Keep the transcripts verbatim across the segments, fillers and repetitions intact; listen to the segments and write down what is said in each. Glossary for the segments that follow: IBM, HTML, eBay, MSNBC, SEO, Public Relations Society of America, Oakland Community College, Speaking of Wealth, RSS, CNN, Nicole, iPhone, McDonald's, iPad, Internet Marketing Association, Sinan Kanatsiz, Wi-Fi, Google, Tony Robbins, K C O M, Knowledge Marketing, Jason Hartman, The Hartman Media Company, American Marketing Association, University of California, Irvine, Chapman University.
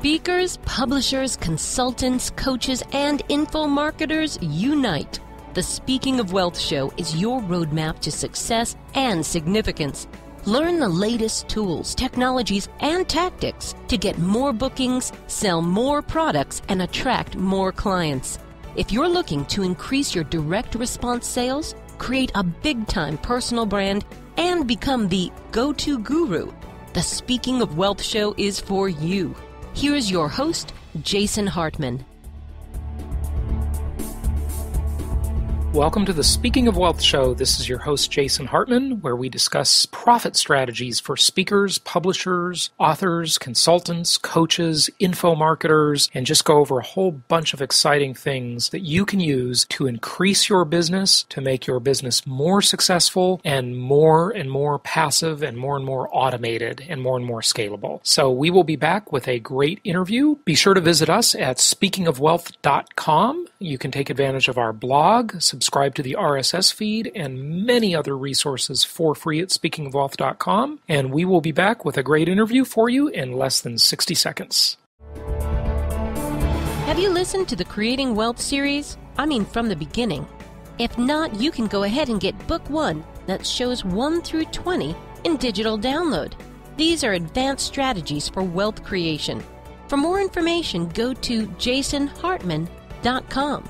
Speakers, publishers, consultants, coaches, and infomarketers unite. The Speaking of Wealth show is your roadmap to success and significance. Learn the latest tools, technologies, and tactics to get more bookings, sell more products, and attract more clients. If you're looking to increase your direct response sales, create a big-time personal brand, and become the go-to guru, the Speaking of Wealth show is for you. Here's your host, Jason Hartman. Welcome to the Speaking of Wealth show. This is your host, Jason Hartman, where we discuss profit strategies for speakers, publishers, authors, consultants, coaches, infomarketers, and just go over a whole bunch of exciting things that you can use to increase your business, to make your business more successful and more and more passive and more and more automated and more and more scalable. So we will be back with a great interview. Be sure to visit us at speaking of wealth dot com. You can take advantage of our blog, subscribe to the R S S feed, and many other resources for free at speaking of wealth dot com. And we will be back with a great interview for you in less than sixty seconds. Have you listened to the Creating Wealth series? I mean, from the beginning. If not, you can go ahead and get book one, that's shows one through twenty, in digital download. These are advanced strategies for wealth creation. For more information, go to jason hartman dot com.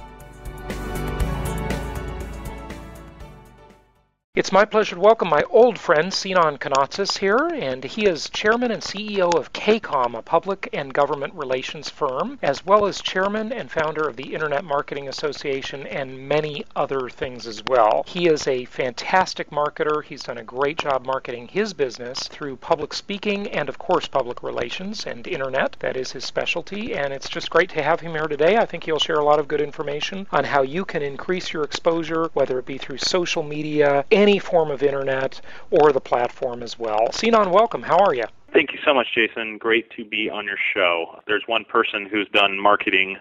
It's my pleasure to welcome my old friend Sinan Kanatsiz here, and he is Chairman and C E O of K C O M, a public and government relations firm, as well as Chairman and founder of the Internet Marketing Association and many other things as well. He is a fantastic marketer. He's done a great job marketing his business through public speaking and, of course, public relations and Internet. That is his specialty, and it's just great to have him here today. I think he'll share a lot of good information on how you can increase your exposure, whether it be through social media, any form of Internet, or the platform as well. Sinan, welcome. How are you? Thank you so much, Jason. Great to be on your show. There's one person who's done marketing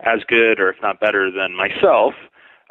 as good, or if not better, than myself.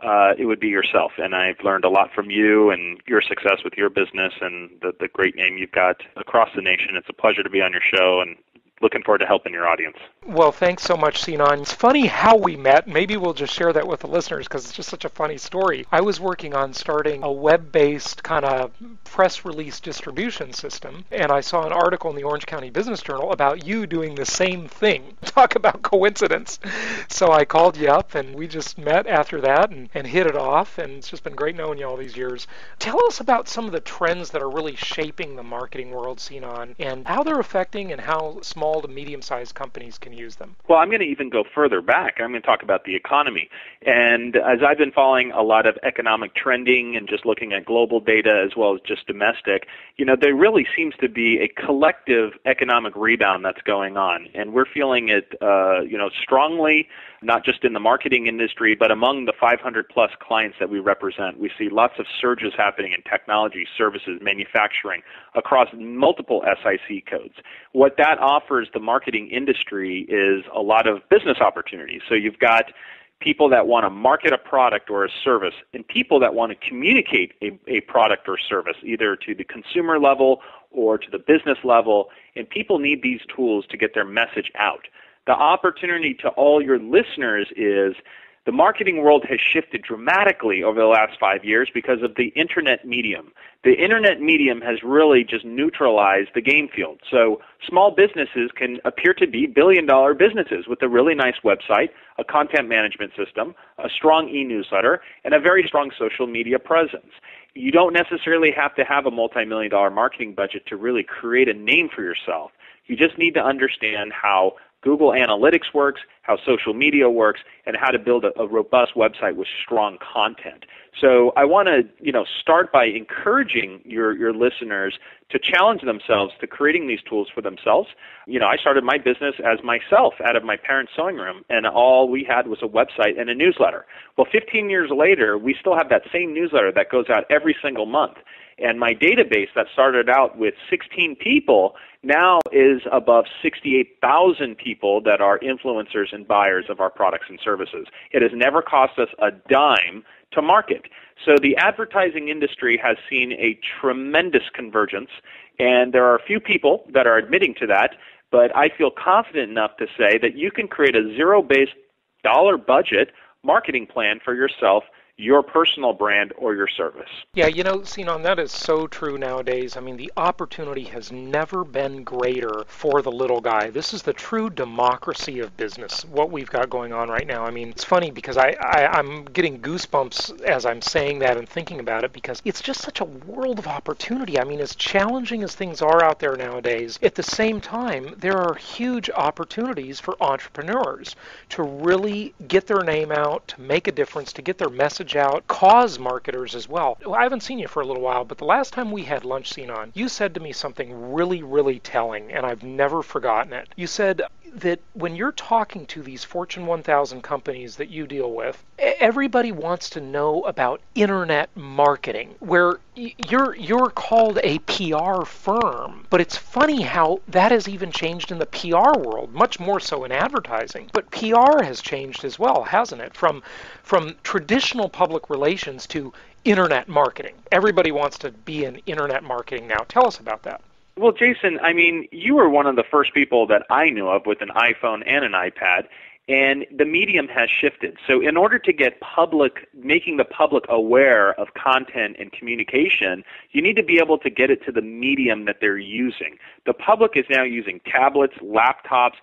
Uh, it would be yourself, and I've learned a lot from you and your success with your business and the, the great name you've got across the nation. It's a pleasure to be on your show, and looking forward to helping your audience. Well, thanks so much, Sinan. It's funny how we met. Maybe we'll just share that with the listeners because it's just such a funny story. I was working on starting a web-based kind of press release distribution system, and I saw an article in the Orange County Business Journal about you doing the same thing. Talk about coincidence. So I called you up, and we just met after that and, and hit it off, and it's just been great knowing you all these years. Tell us about some of the trends that are really shaping the marketing world, Sinan, and how they're affecting and how small to medium-sized companies can use them. Well, I'm going to even go further back. I'm going to talk about the economy. And as I've been following a lot of economic trending and just looking at global data as well as just domestic, you know, there really seems to be a collective economic rebound that's going on. And we're feeling it, uh, you know, strongly, not just in the marketing industry, but among the five hundred plus clients that we represent. We see lots of surges happening in technology, services, manufacturing, across multiple S I C codes. What that offers the marketing industry is a lot of business opportunities. So you've got people that want to market a product or a service and people that want to communicate a, a product or service either to the consumer level or to the business level, and people need these tools to get their message out. The opportunity to all your listeners is the marketing world has shifted dramatically over the last five years because of the Internet medium. The Internet medium has really just neutralized the game field. So small businesses can appear to be billion-dollar businesses with a really nice website, a content management system, a strong e-newsletter, and a very strong social media presence. You don't necessarily have to have a multi-million dollar marketing budget to really create a name for yourself. You just need to understand how Google Analytics works, how social media works, and how to build a, a robust website with strong content. So I want to, you know, start by encouraging your, your listeners to challenge themselves to creating these tools for themselves. You know, I started my business as myself out of my parents' sewing room, and all we had was a website and a newsletter. Well, fifteen years later, we still have that same newsletter that goes out every single month. And my database that started out with sixteen people now is above sixty-eight thousand people that are influencers and buyers of our products and services. It has never cost us a dime to market. So the advertising industry has seen a tremendous convergence, and there are a few people that are admitting to that. but I feel confident enough to say that you can create a zero-based dollar budget marketing plan for yourself, your personal brand, or your service. Yeah, you know, Sinan, that is so true nowadays. I mean, the opportunity has never been greater for the little guy. This is the true democracy of business, what we've got going on right now. I mean, it's funny because I, I, I'm getting goosebumps as I'm saying that and thinking about it, because it's just such a world of opportunity. I mean, as challenging as things are out there nowadays, at the same time, there are huge opportunities for entrepreneurs to really get their name out, to make a difference, to get their message out, cause marketers as well. I haven't seen you for a little while, but the last time we had lunch, Sinan, you said to me something really, really telling, and I've never forgotten it. You said that when you're talking to these Fortune one thousand companies that you deal with, everybody wants to know about internet marketing, where you're you're called a P R firm. But it's funny how that has even changed in the P R world, much more so in advertising. But P R has changed as well, hasn't it? From from traditional public relations to internet marketing. Everybody wants to be in internet marketing now. Tell us about that. Well, Jason, I mean, you were one of the first people that I knew of with an iPhone and an iPad, and the medium has shifted. So in order to get public, making the public aware of content and communication, you need to be able to get it to the medium that they're using. The public is now using tablets, laptops,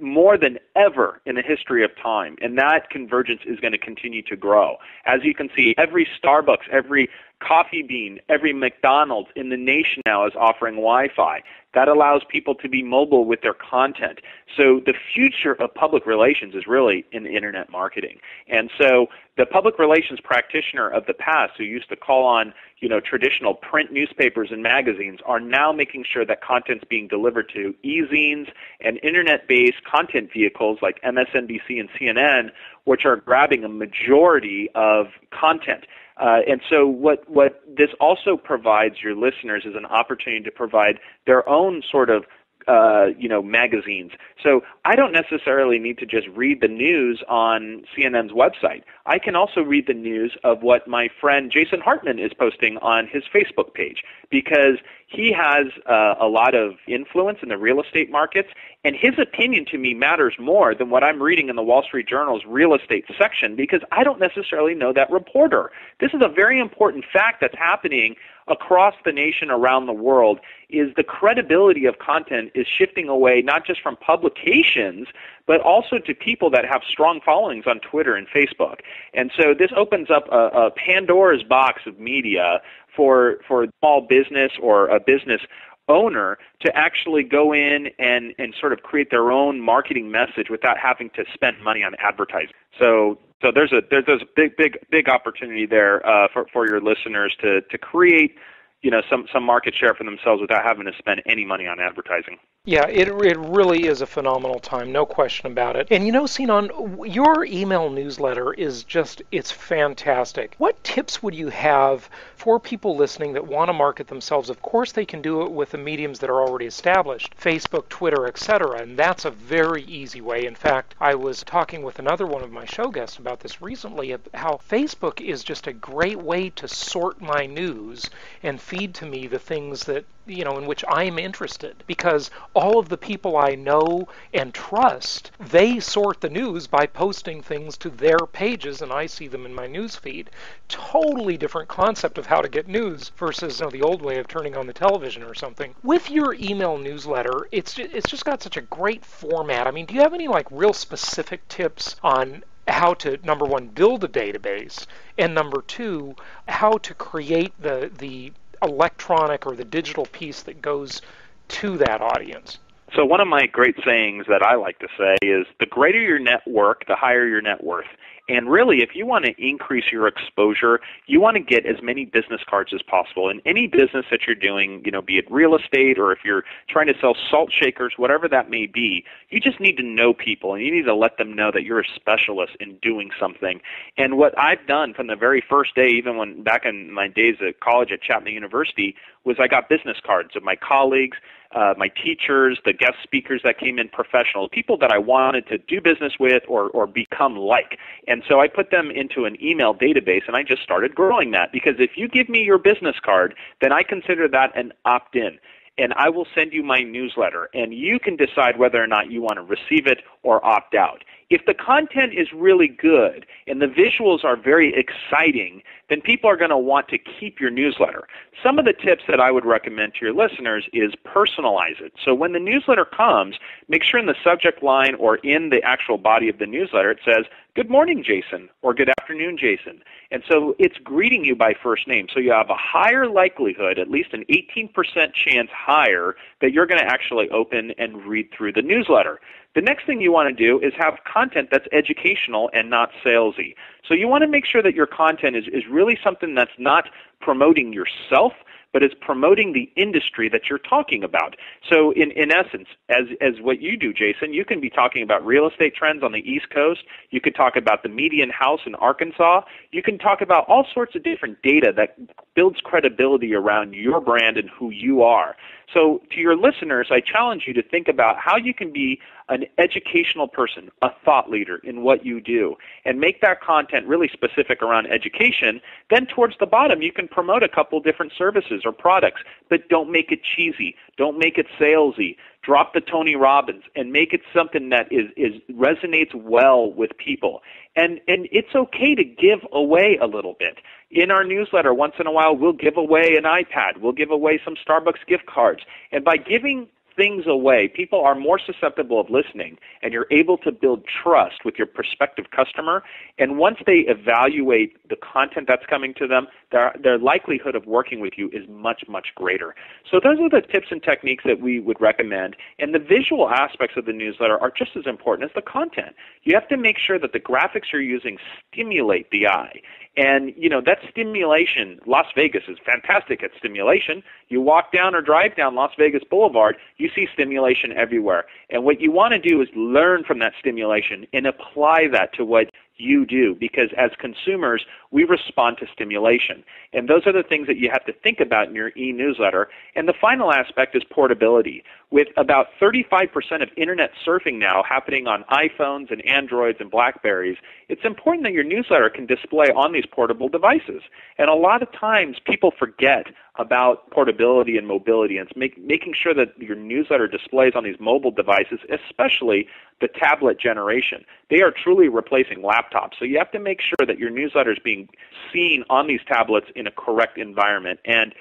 more than ever in the history of time, and that convergence is going to continue to grow. As you can see, every Starbucks, every Coffee Bean, every McDonald's in the nation now is offering Wi-Fi. That allows people to be mobile with their content. So the future of public relations is really in internet marketing. And so the public relations practitioner of the past, who used to call on, you know, traditional print newspapers and magazines, are now making sure that content's being delivered to e-zines and internet-based content vehicles like M S N B C and C N N, which are grabbing a majority of content. Uh, and so what, what this also provides your listeners is an opportunity to provide their own sort of uh, you know, magazines. So I don't necessarily need to just read the news on C N N's website. I can also read the news of what my friend Jason Hartman is posting on his Facebook page, because he has uh, a lot of influence in the real estate markets, and his opinion to me matters more than what I'm reading in the Wall Street Journal's real estate section, because I don't necessarily know that reporter. This is a very important fact that's happening across the nation, around the world, is the credibility of content is shifting away not just from publications, but also to people that have strong followings on Twitter and Facebook. And so this opens up a, a Pandora's box of media for for small business or a business owner to actually go in and, and sort of create their own marketing message without having to spend money on advertising. So so there's a there's a big big big opportunity there uh, for for your listeners to to create, you know, some some market share for themselves without having to spend any money on advertising. Yeah, it it really is a phenomenal time, no question about it. And you know, Sinan, your email newsletter is just, it's fantastic. What tips would you have for people listening that want to market themselves? Of course, they can do it with the mediums that are already established, Facebook, Twitter, et cetera, and that's a very easy way. In fact, I was talking with another one of my show guests about this recently, how Facebook is just a great way to sort my news and feed to me the things that, you know, in which I'm interested, because all of the people I know and trust, they sort the news by posting things to their pages, and I see them in my news feed. Totally different concept of how to get news versus, you know, the old way of turning on the television or something. With your email newsletter, it's it's just got such a great format. I mean, do you have any like real specific tips on how to, number one, build a database, and number two, how to create the the electronic or the digital piece that goes to that audience? So one of my great sayings that I like to say is, the greater your network, the higher your net worth. And really, if you want to increase your exposure, you want to get as many business cards as possible. In any business that you're doing, you know, be it real estate or if you're trying to sell salt shakers, whatever that may be, you just need to know people, and you need to let them know that you're a specialist in doing something. And what I've done from the very first day, even when back in my days at college at Chapman University, was I got business cards of my colleagues, Uh, my teachers, the guest speakers that came in, professionals, people that I wanted to do business with or, or become like. And so I put them into an email database, and I just started growing that, because if you give me your business card, then I consider that an opt-in. and I will send you my newsletter, and you can decide whether or not you want to receive it or opt out. If the content is really good and the visuals are very exciting, then people are going to want to keep your newsletter. Some of the tips that I would recommend to your listeners is personalize it. So when the newsletter comes, make sure in the subject line or in the actual body of the newsletter it says, "Good morning, Jason," or "Good afternoon, Jason." And so it's greeting you by first name. So you have a higher likelihood, at least an eighteen percent chance higher, that you're going to actually open and read through the newsletter. The next thing you want to do is have content that's educational and not salesy. So you want to make sure that your content is, is really something that's not promoting yourself, but it's promoting the industry that you're talking about. So in, in essence, as, as what you do, Jason, you can be talking about real estate trends on the East Coast. You could talk about the median house in Arkansas. You can talk about all sorts of different data that builds credibility around your brand and who you are. So to your listeners, I challenge you to think about how you can be an educational person, a thought leader in what you do, and make that content really specific around education. Then towards the bottom, you can promote a couple different services or products, but don't make it cheesy. Don't make it salesy. Drop the Tony Robbins and make it something that is, is resonates well with people. And, and it's okay to give away a little bit. In our newsletter, once in a while, we'll give away an iPad. We'll give away some Starbucks gift cards. And by giving things away, people are more susceptible of listening, and you're able to build trust with your prospective customer. And once they evaluate the content that's coming to them, their, their likelihood of working with you is much, much greater. So those are the tips and techniques that we would recommend. And the visual aspects of the newsletter are just as important as the content. You have to make sure that the graphics you're using stimulate the eye. And, you know, that stimulation, Las Vegas is fantastic at stimulation. You walk down or drive down Las Vegas Boulevard, you see stimulation everywhere. And what you want to do is learn from that stimulation and apply that to what you do, because as consumers, we respond to stimulation. And those are the things that you have to think about in your e-newsletter. And the final aspect is portability. With about thirty-five percent of internet surfing now happening on iPhones and Androids and Blackberries, it's important that your newsletter can display on these portable devices. And a lot of times people forget about portability and mobility, and make, making sure that your newsletter displays on these mobile devices, especially the tablet generation. They are truly replacing laptops. So you have to make sure that your newsletter is being seen on these tablets in a correct environment. And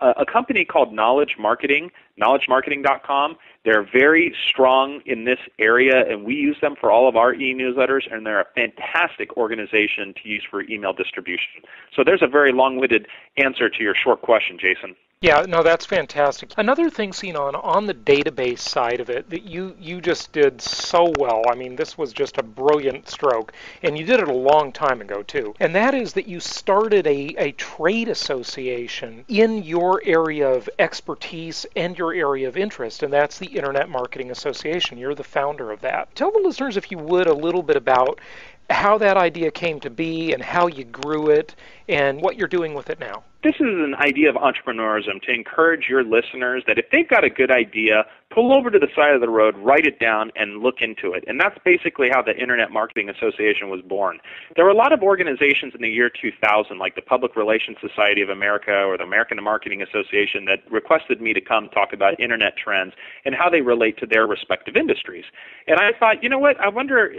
uh, a company called Knowledge Marketing, knowledge marketing dot com, they're very strong in this area, and we use them for all of our e-newsletters, and they're a fantastic organization to use for email distribution. So there's a very long-winded answer to your short question, Jason. Yeah, no, that's fantastic. Another thing, Sinan, on the database side of it, that you, you just did so well. I mean, this was just a brilliant stroke, and you did it a long time ago, too. And that is that you started a, a trade association in your area of expertise and your area of interest, and that's the Internet Marketing Association. You're the founder of that. Tell the listeners, if you would, a little bit about how that idea came to be and how you grew it and what you're doing with it now. This is an idea of entrepreneurism, to encourage your listeners that if they've got a good idea, pull over to the side of the road, write it down, and look into it. And that's basically how the Internet Marketing Association was born. There were a lot of organizations in the year two thousand, like the Public Relations Society of America or the American Marketing Association, that requested me to come talk about Internet trends and how they relate to their respective industries. And I thought, you know what, I wonder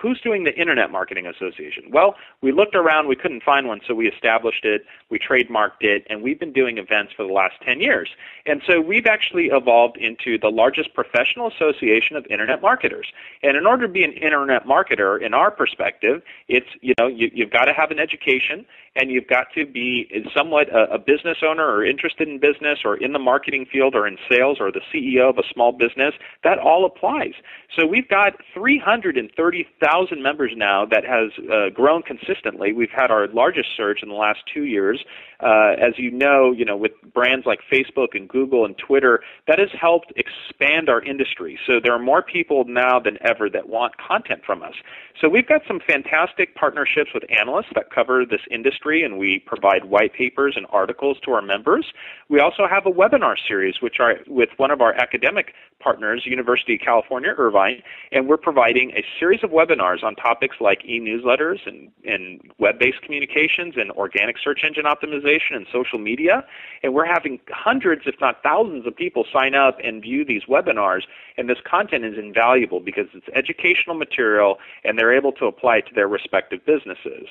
who's doing the Internet Marketing Association. Well, we looked around, we couldn't find one, so we established it, we trademarked it, and we've been doing events for the last ten years. And so we've actually evolved into the largest professional association of internet marketers. And in order to be an internet marketer, in our perspective, it's, you know, you, you've got to have an education, and you've got to be somewhat a, a business owner or interested in business or in the marketing field or in sales or the C E O of a small business. That all applies. So we've got three hundred thirty thousand members now that has uh, grown consistently. We've had our largest surge in the last two years. Uh, as you know, you know, with brands like Facebook and Google and Twitter, that has helped expand our industry. So there are more people now than ever that want content from us. So we've got some fantastic partnerships with analysts that cover this industry. industry, and we provide white papers and articles to our members. We also have a webinar series, which are with one of our academic partners, University of California, Irvine, and we're providing a series of webinars on topics like e-newsletters and, and web-based communications and organic search engine optimization and social media. And we're having hundreds, if not thousands, of people sign up and view these webinars, and this content is invaluable because it's educational material and they're able to apply it to their respective businesses.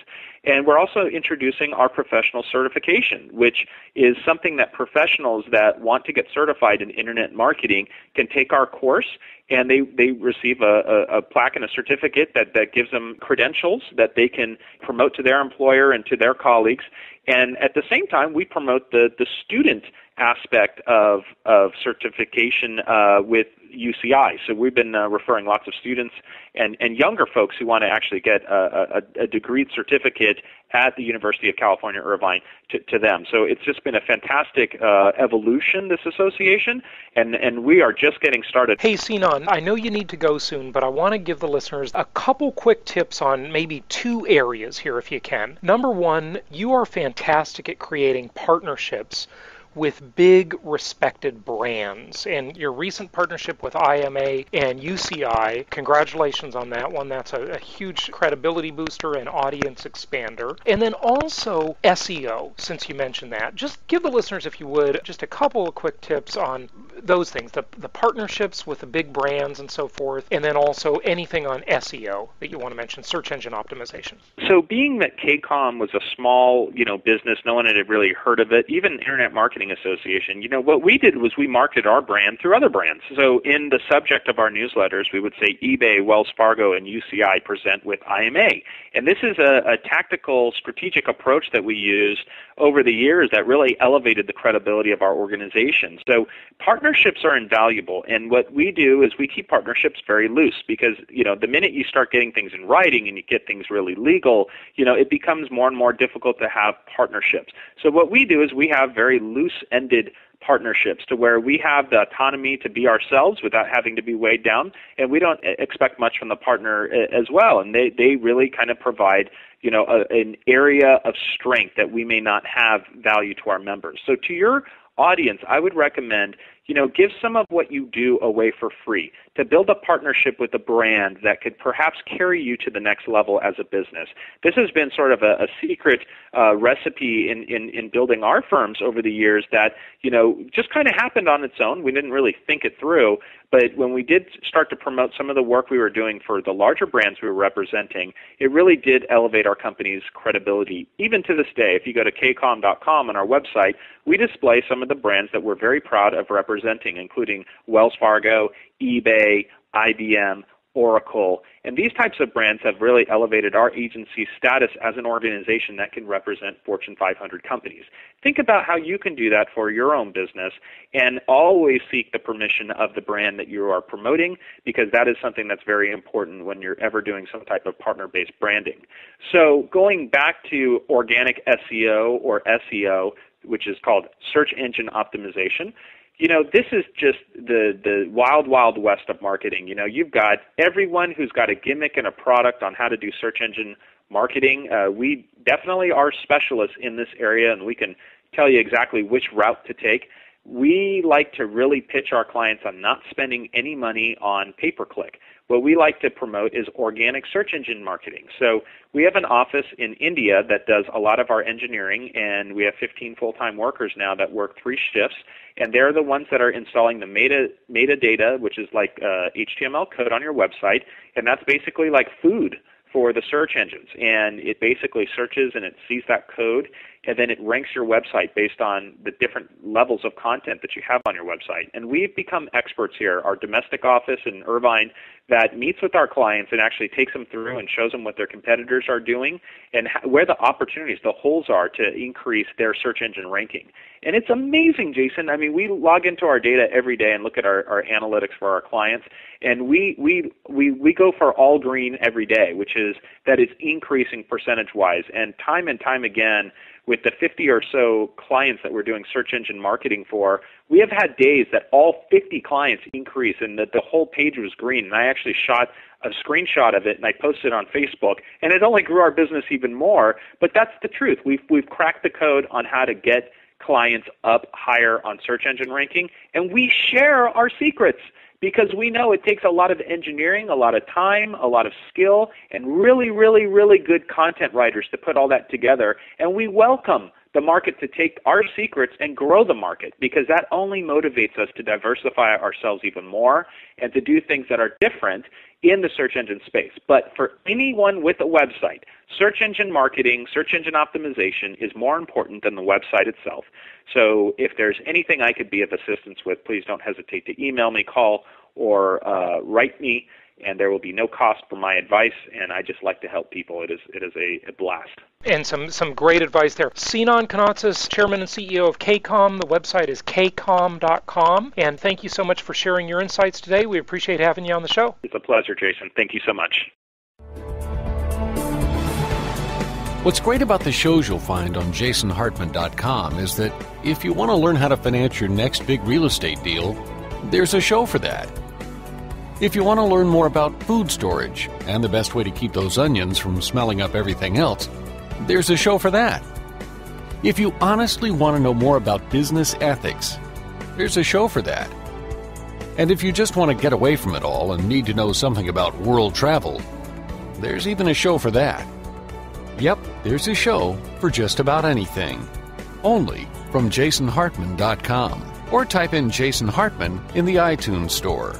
And we're also introducing our professional certification, which is something that professionals that want to get certified in internet marketing can take our course, and they, they receive a, a, a plaque and a certificate that, that gives them credentials that they can promote to their employer and to their colleagues. And at the same time, we promote the, the student aspect of, of certification uh, with U C I. So we've been uh, referring lots of students and, and younger folks who want to actually get a, a, a degreed certificate at the University of California, Irvine to, to them. So it's just been a fantastic uh, evolution, this association, and, and we are just getting started. Hey, Sinan, I know you need to go soon, but I want to give the listeners a couple quick tips on maybe two areas here if you can. Number one, you are fantastic at creating partnerships with big respected brands, and your recent partnership with I M A and U C I, congratulations on that one. That's a, a huge credibility booster and audience expander. And then also S E O, since you mentioned that. Just give the listeners, if you would, just a couple of quick tips on those things, the, the partnerships with the big brands and so forth, and then also anything on S E O that you want to mention, search engine optimization. So being that K C O M was a small, you know, business, no one had really heard of it, even Internet Marketing Association, you know, what we did was we marketed our brand through other brands. So in the subject of our newsletters, we would say eBay, Wells Fargo, and U C I present with I M A. And this is a, a tactical, strategic approach that we used over the years that really elevated the credibility of our organization. So partnerships are invaluable, and what we do is we keep partnerships very loose because, you know, the minute you start getting things in writing and you get things really legal, you know, it becomes more and more difficult to have partnerships. So what we do is we have very loose ended partnerships to where we have the autonomy to be ourselves without having to be weighed down, and we don't expect much from the partner as well, and they, they really kind of provide, you know, a, an area of strength that we may not have value to our members. So to your audience, I would recommend, you know, give some of what you do away for free to build a partnership with a brand that could perhaps carry you to the next level as a business. This has been sort of a, a secret uh, recipe in, in, in building our firms over the years that, you know, just kind of happened on its own. We didn't really think it through, but when we did start to promote some of the work we were doing for the larger brands we were representing, it really did elevate our company's credibility. Even to this day, if you go to K C O M dot com on our website, we display some of the brands that we're very proud of representing, including Wells Fargo, eBay, I B M, Oracle. And these types of brands have really elevated our agency's status as an organization that can represent Fortune five hundred companies. Think about how you can do that for your own business, and always seek the permission of the brand that you are promoting, because that is something that's very important when you're ever doing some type of partner-based branding. So going back to organic S E O or S E O, which is called search engine optimization, you know, this is just the, the wild, wild west of marketing. You know, you've got everyone who's got a gimmick and a product on how to do search engine marketing. Uh, we definitely are specialists in this area, and we can tell you exactly which route to take. We like to really pitch our clients on not spending any money on pay-per-click. What we like to promote is organic search engine marketing. So we have an office in India that does a lot of our engineering, and we have fifteen full-time workers now that work three shifts, and they're the ones that are installing the meta, metadata, which is like uh, H T M L code on your website, and that's basically like food for the search engines, and it basically searches and it sees that code, and then it ranks your website based on the different levels of content that you have on your website. And we've become experts here. Our domestic office in Irvine that meets with our clients and actually takes them through and shows them what their competitors are doing and where the opportunities, the holes are to increase their search engine ranking. And it's amazing, Jason. I mean, we log into our data every day and look at our, our analytics for our clients, and we, we, we, we go for all green every day, which is that it's increasing percentage-wise. And time and time again, with the fifty or so clients that we're doing search engine marketing for, we have had days that all fifty clients increase and that the whole page was green. And I actually shot a screenshot of it and I posted it on Facebook, and it only grew our business even more. But that's the truth. We've, we've cracked the code on how to get clients up higher on search engine ranking, and we share our secrets because we know it takes a lot of engineering, a lot of time, a lot of skill, and really, really, really good content writers to put all that together. And we welcome the market to take our secrets and grow the market, because that only motivates us to diversify ourselves even more and to do things that are different in the search engine space. But for anyone with a website, search engine marketing, search engine optimization is more important than the website itself. So if there's anything I could be of assistance with, please don't hesitate to email me, call, or uh, write me, and there will be no cost for my advice, and I just like to help people. It is it is a, a blast. And some, some great advice there. Sinan Kanatsiz, Chairman and C E O of K C O M. The website is K C O M dot com. And thank you so much for sharing your insights today. We appreciate having you on the show. It's a pleasure, Jason. Thank you so much. What's great about the shows you'll find on Jason Hartman dot com is that if you want to learn how to finance your next big real estate deal, there's a show for that. If you want to learn more about food storage and the best way to keep those onions from smelling up everything else, there's a show for that. If you honestly want to know more about business ethics, there's a show for that. And if you just want to get away from it all and need to know something about world travel, there's even a show for that. Yep, there's a show for just about anything. Only from Jason Hartman dot com, or type in Jason Hartman in the iTunes store.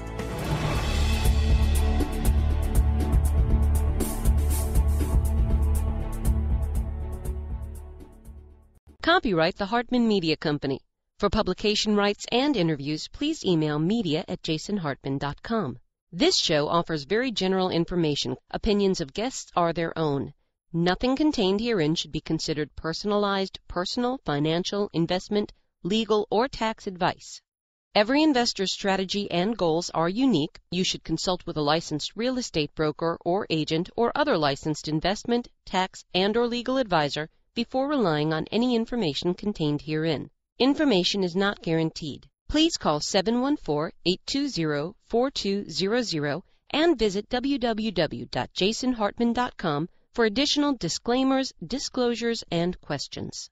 Copyright The Hartman Media Company. For publication rights and interviews, please email media at jason hartman dot com. This show offers very general information. Opinions of guests are their own. Nothing contained herein should be considered personalized, personal, financial, investment, legal, or tax advice. Every investor's strategy and goals are unique. You should consult with a licensed real estate broker or agent or other licensed investment, tax, and/or legal advisor before relying on any information contained herein. Information is not guaranteed. Please call seven one four, eight two zero, four two zero zero and visit w w w dot jason hartman dot com for additional disclaimers, disclosures, and questions.